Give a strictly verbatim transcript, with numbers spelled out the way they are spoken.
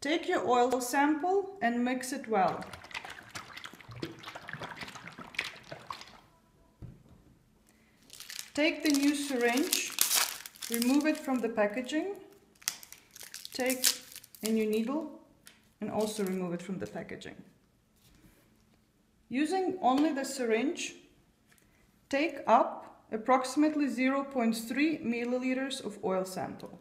Take your oil sample and mix it well. Take the new syringe, remove it from the packaging, take a new needle and also remove it from the packaging. Using only the syringe, take up approximately zero point three milliliters of oil sample.